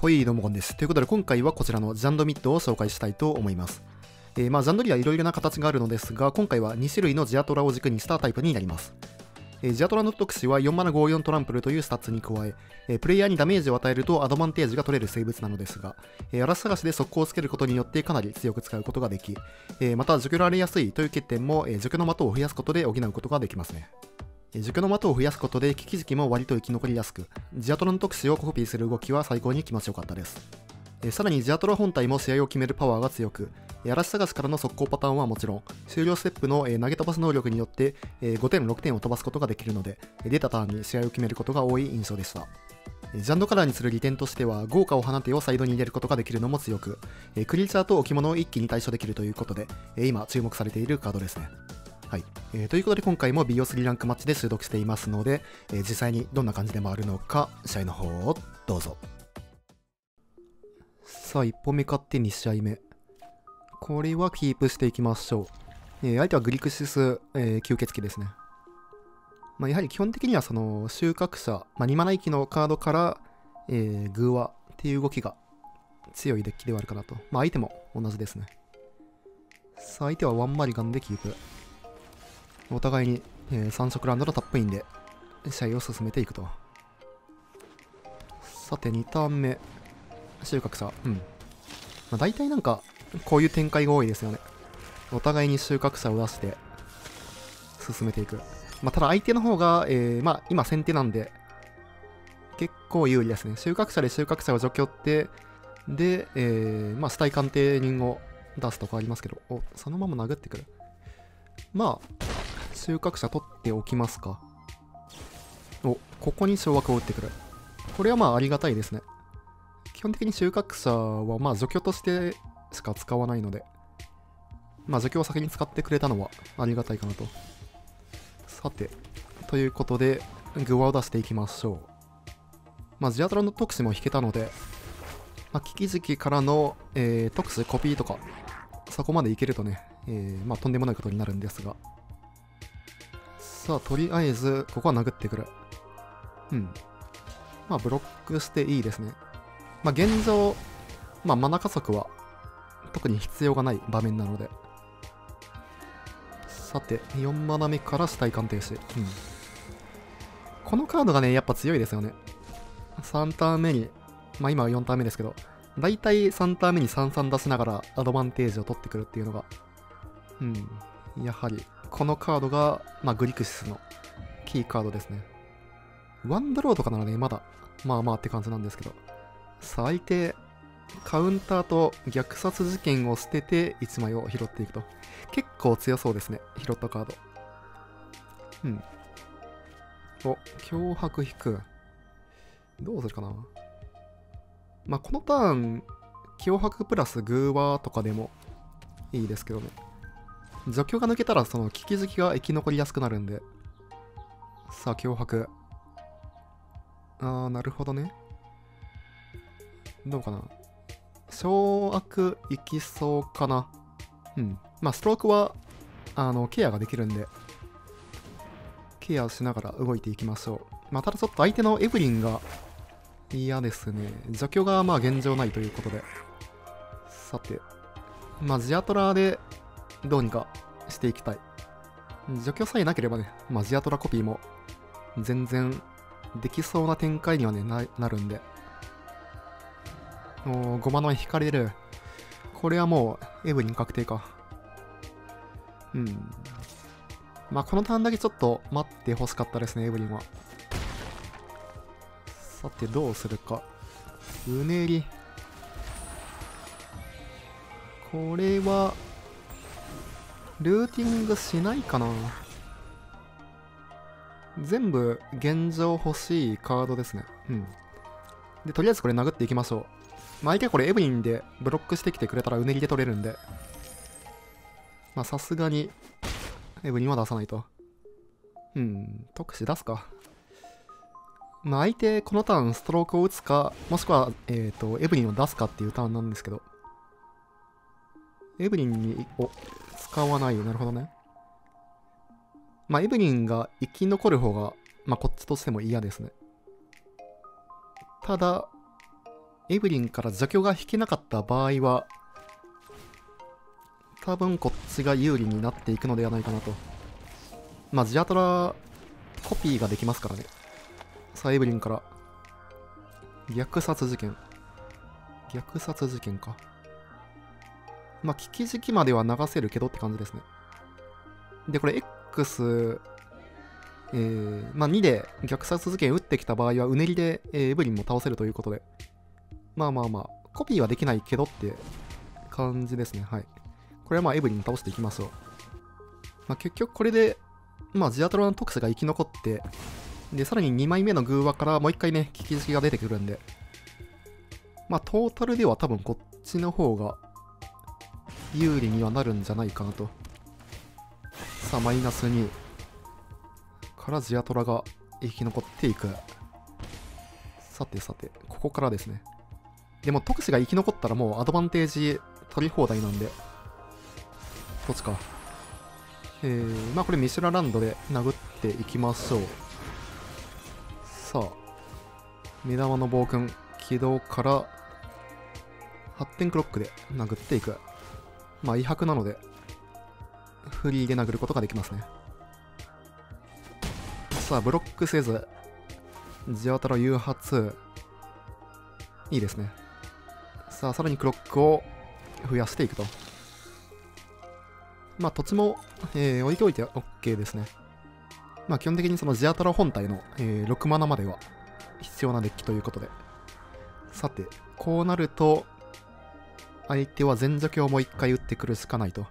ほい、どうもこんです。ということで今回はこちらのザンドミッドを紹介したいと思います。ザンドにはいろいろな形があるのですが、今回は2種類のジアトラを軸にしたタイプになります。ジアトラの特殊は4マナ54トランプルというスタッツに加え、プレイヤーにダメージを与えるとアドバンテージが取れる生物なのですが、嵐探しで速攻をつけることによってかなり強く使うことができ、また除去られやすいという欠点も除去の的を増やすことで補うことができますね。除去の的を増やすことでキキジキも割と生き残りやすく、ジアトラの特殊をコピーする動きは最高に気持ちよかったです。さらにジアトラ本体も試合を決めるパワーが強く、嵐探しからの速攻パターンはもちろん、終了ステップの投げ飛ばす能力によって5点、6点を飛ばすことができるので、出たターンに試合を決めることが多い印象でした。ジャンドカラーにする利点としては、豪華を放てをサイドに入れることができるのも強く、クリーチャーと置物を一気に対処できるということで、今注目されているカードですね。はい、ということで今回も BO3 ランクマッチで収録していますので、実際にどんな感じで回るのか、試合の方をどうぞ。さあ、1本目勝って2試合目。これはキープしていきましょう。相手はグリクシス、吸血鬼ですね。やはり基本的にはその収穫者、2マナ域のカードから、グーワっていう動きが強いデッキではあるかなと。相手も同じですね。さあ、相手はワンマリガンでキープ。お互いに、3色ラウンドのタップインで試合を進めていくと。さて、2ターン目。収穫者。大体なんか、こういう展開が多いですよね。お互いに収穫者を出して、進めていく。ただ相手の方が、今先手なんで、結構有利ですね。収穫者で収穫者を除去って、で、死体鑑定人を出すとかありますけど、お、そのまま殴ってくる。収穫者取っておきますか。お、ここに掌握を打ってくる。これはありがたいですね。基本的に収穫者は除去としてしか使わないので、除去を先に使ってくれたのはありがたいかなと。さて、ということで、具合を出していきましょう。ジアトラの特殊も引けたので、キキジキからの、特殊コピーとか、そこまでいけるとね、とんでもないことになるんですが。さあ、とりあえず、ここは殴ってくる。ブロックしていいですね。現状、マナ加速は、特に必要がない場面なので。さて、4マナ目から死体鑑定士。このカードがね、やっぱ強いですよね。3ターン目に、今は4ターン目ですけど、だいたい3ターン目に3-3出しながらアドバンテージを取ってくるっていうのが、やはり、このカードが、グリクシスのキーカードですね。ワンドローとかならね、まだ、って感じなんですけど。最低、カウンターと虐殺事件を捨てて1枚を拾っていくと。結構強そうですね、拾ったカード。お、脅迫引く。どうするかな。このターン、脅迫プラスグーワーとかでもいいですけどね。除去が抜けたら、その、キキジキが生き残りやすくなるんで。さあ、脅迫。なるほどね。どうかな。掌握いきそうかな。ストロークは、ケアができるんで、ケアしながら動いていきましょう。ただちょっと相手のエブリンが嫌ですね。除去が、現状ないということで。さて、ジアトラで、どうにかしていきたい。除去さえなければね、ジアトラコピーも全然できそうな展開にはね、なるんで。5マナ引かれる。これはもうエブリン確定か。このターンだけちょっと待ってほしかったですね、エブリンは。さて、どうするか。うねり。これは、ルーティングしないかな。全部現状欲しいカードですね。で、とりあえずこれ殴っていきましょう。相手はこれエブリンでブロックしてきてくれたらうねりで取れるんで。さすがに、エブリンは出さないと。特殊出すか。相手、このターンストロークを打つか、もしくは、エブリンを出すかっていうターンなんですけど。エブリンに、使わないよ。なるほどね。エブリンが生き残る方が、こっちとしても嫌ですね。ただ、エブリンから邪教が引けなかった場合は、多分こっちが有利になっていくのではないかなと。まあ、ジアトラコピーができますからね。さあ、エブリンから。虐殺事件。虐殺事件か。まあ、危機時期までは流せるけどって感じですね。で、これ X、まあ2で虐殺事件打ってきた場合は、うねりでエブリンも倒せるということで。まあまあまあ、コピーはできないけどって感じですね。はい。これはまあエブリン倒していきましょう。まあ、結局これで、まあ、ジアトロの特使が生き残って、で、さらに2枚目のグーワからもう一回ね、利き時が出てくるんで、まあ、トータルでは多分こっちの方が有利にはなるんじゃないかなと。さあ、マイナス2からジアトラが生き残っていく。さてさて、ここからですね。でも、特使が生き残ったらもうアドバンテージ取り放題なんで、どっちか。まあこれミシュラランドで殴っていきましょう。さあ、目玉の暴君、軌道から発展クロックで殴っていく。まあ威迫なので、フリーで殴ることができますね。さあ、ブロックせず、ジアトラ誘発。いいですね。さあ、さらにクロックを増やしていくと。まあ、土地も、置いておいて OK ですね。まあ、基本的にそのジアトラ本体の、6マナまでは必要なデッキということで。さて、こうなると、相手は前邪教をもう一回打ってくるしかないと。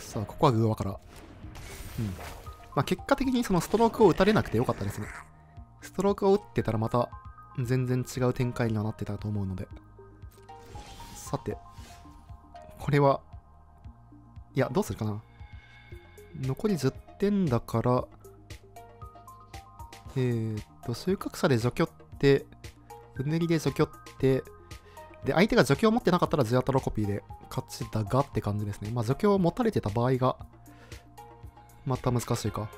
さあ、ここはグーワから。うん。まあ、結果的にそのストロークを打たれなくてよかったですね。ストロークを打ってたらまた、全然違う展開にはなってたと思うので。さて、これは、いや、どうするかな。残り10点だから、収穫者で除去って、うねりで除去って、で、相手が除去を持ってなかったらジアトロコピーで勝ちだがって感じですね。まあ、除去を持たれてた場合が、また難しいか。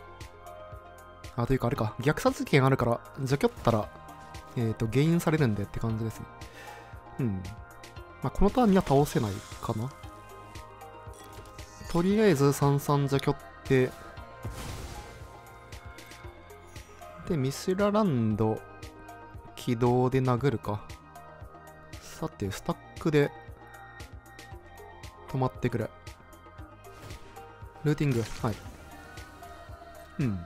あ、というかあれか、虐殺事件あるから、除去ったら、ゲインされるんでって感じですね。うん。まあ、このターンには倒せないかな。とりあえず33除去って、で、ミシュラランド、起動で殴るか。さて、スタックで、止まってくれ。ルーティング、はい。うん。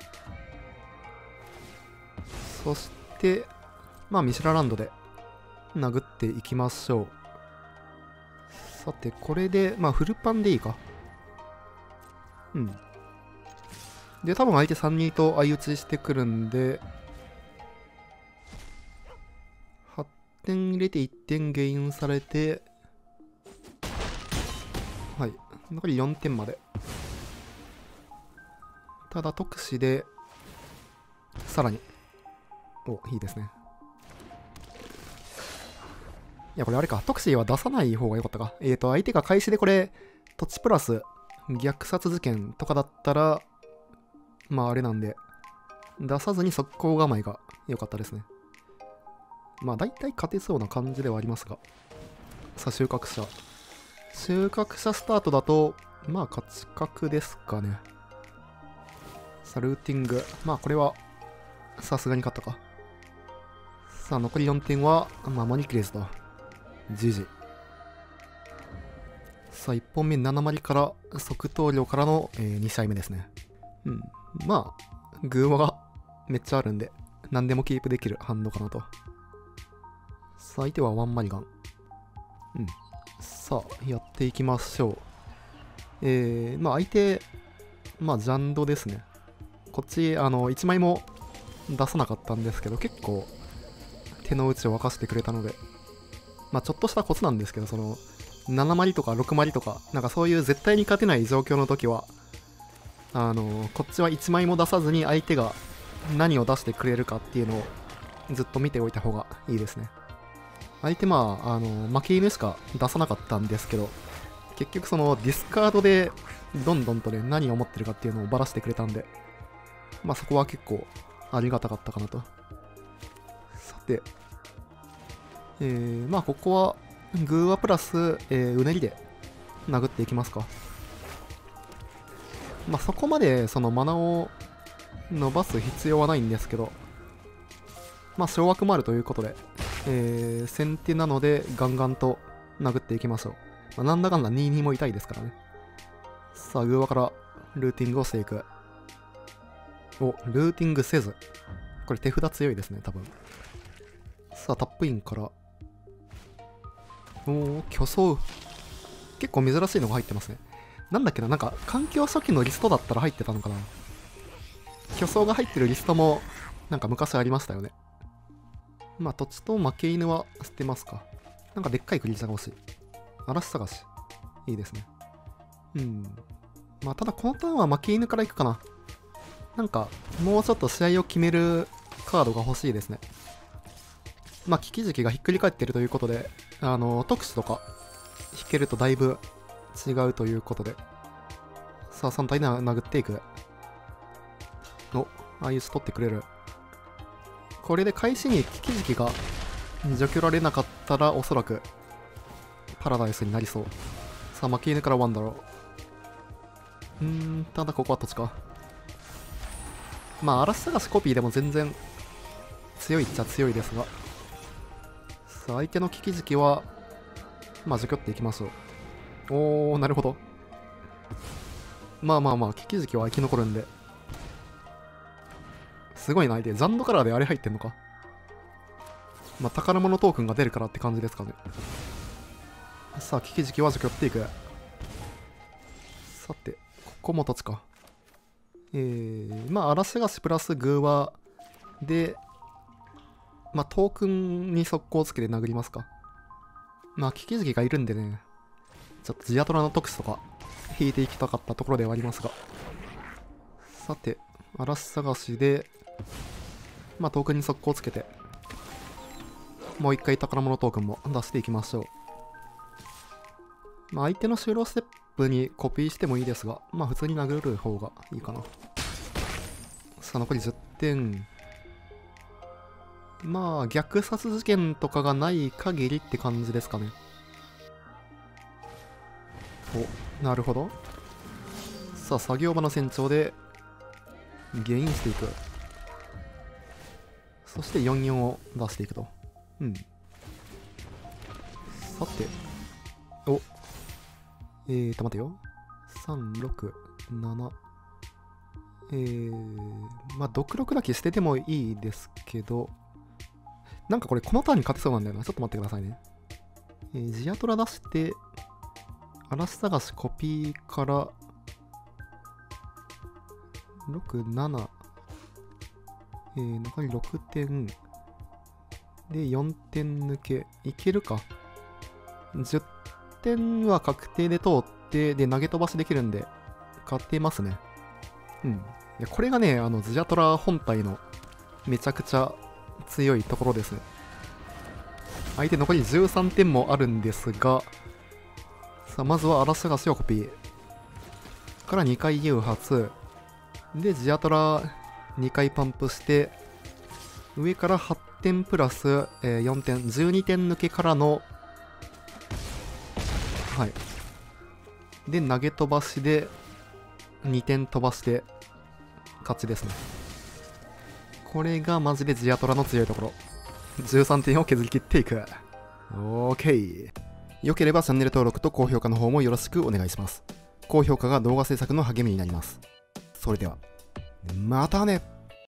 そして、まあ、ミシュラランドで、殴っていきましょう。さて、これで、まあ、フルパンでいいか。うん。で、多分相手3人と相打ちしてくるんで、8点入れて1点ゲインされて、はい。残り4点まで。ただ、特使で、さらに。お、いいですね。いや、これあれか。特使は出さない方が良かったか。相手が開始でこれ、土地プラス、虐殺事件とかだったら、まああれなんで、出さずに速攻構えが良かったですね。まあ大体勝てそうな感じではありますが。さあ、収穫者。収穫者スタートだと、まあ勝ち確ですかね。さあ、ルーティング。まあこれは、さすがに勝ったか。さあ、残り4点は、守りきれずと。GG。さあ、1本目、7割から、即投了からの、2試合目ですね。うん。まあ、グーマがめっちゃあるんで、何でもキープできるハンドかなと。さあ、相手はワンマリガン。うん。さあ、やっていきましょう。まあ、相手、まあ、ジャンドですね。こっち、1枚も出さなかったんですけど、結構、手の内を沸かしてくれたので、まあ、ちょっとしたコツなんですけど、その、7マリとか6マリとか、なんかそういう絶対に勝てない状況の時は、こっちは1枚も出さずに相手が何を出してくれるかっていうのをずっと見ておいた方がいいですね。相手まあ、負け犬しか出さなかったんですけど、結局そのディスカードでどんどんとね、何を持ってるかっていうのをばらしてくれたんで、まあそこは結構ありがたかったかなと。さて、まあここはグーアプラス、うねりで殴っていきますか。まあそこまでそのマナを伸ばす必要はないんですけど、まあ掌握もあるということで、先手なのでガンガンと殴っていきましょう。まあ、なんだかんだ 2-2 も痛いですからね。さあグーアからルーティングをしていく。お、ルーティングせず。これ手札強いですね多分。さあタップインから、おお、巨装。結構珍しいのが入ってますね。なんだっけな、なんか環境初期のリストだったら入ってたのかな。巨装が入ってるリストもなんか昔ありましたよね。まあ土地と負け犬は捨てますか。なんかでっかいクリーチャーが欲しい。嵐探しいいですね。うん、まあただこのターンは負け犬からいくかな。なんかもうちょっと試合を決めるカードが欲しいですね。まあ、利き時期がひっくり返ってるということで、特殊とか引けるとだいぶ違うということで。さあ、3体殴っていく。お、アイス取ってくれる。これで開始に利き時期が除去られなかったら、おそらくパラダイスになりそう。さあ、負け犬からワンダロー。ただここは土地か。まあ、嵐探しコピーでも全然強いっちゃ強いですが。相手の利き時期は、まあ、除去っていきましょう。おー、なるほど。まあまあまあ、利き時期は生き残るんで。すごいな、相手。残土カラーであれ入ってんのか。まあ、宝物トークンが出るからって感じですかね。さあ、利き時期は除去っていく。さて、ここも土地か。まあ、嵐がしプラスグーは、で、まあ、トークンに速攻つけて殴りますか。まあ、利き時期がいるんでね、ちょっとジアトラの特殊とか、引いていきたかったところではありますが。さて、嵐探しで、まあ、トークンに速攻つけて、もう一回宝物トークンも出していきましょう。まあ、相手の就労ステップにコピーしてもいいですが、まあ、普通に殴る方がいいかな。さあ、残り10点。まあ、虐殺事件とかがない限りって感じですかね。お、なるほど。さあ、作業場の船長で、ゲインしていく。そして44を出していくと。うん。さて、お、待てよ。3、6、7。まあ、独力だけ捨ててもいいですけど、なんかこれこのターンに勝てそうなんだよな。ちょっと待ってくださいね。ジアトラ出して、嵐探しコピーから、6、7、残り6点。で、4点抜け。いけるか。10点は確定で通って、で、投げ飛ばしできるんで、勝てますね。うん。これがね、ジアトラ本体のめちゃくちゃ、強いところですね。相手残り13点もあるんですが、さあまずは嵐探しをコピーから2回誘発で、ジアトラ2回パンプして上から8点プラス、4点12点抜けからの、はい、で投げ飛ばしで2点飛ばして勝ちですね。これがマジでジアトラの強いところ。13点を削り切っていく。OK。良ければチャンネル登録と高評価の方もよろしくお願いします。高評価が動画制作の励みになります。それでは、またね。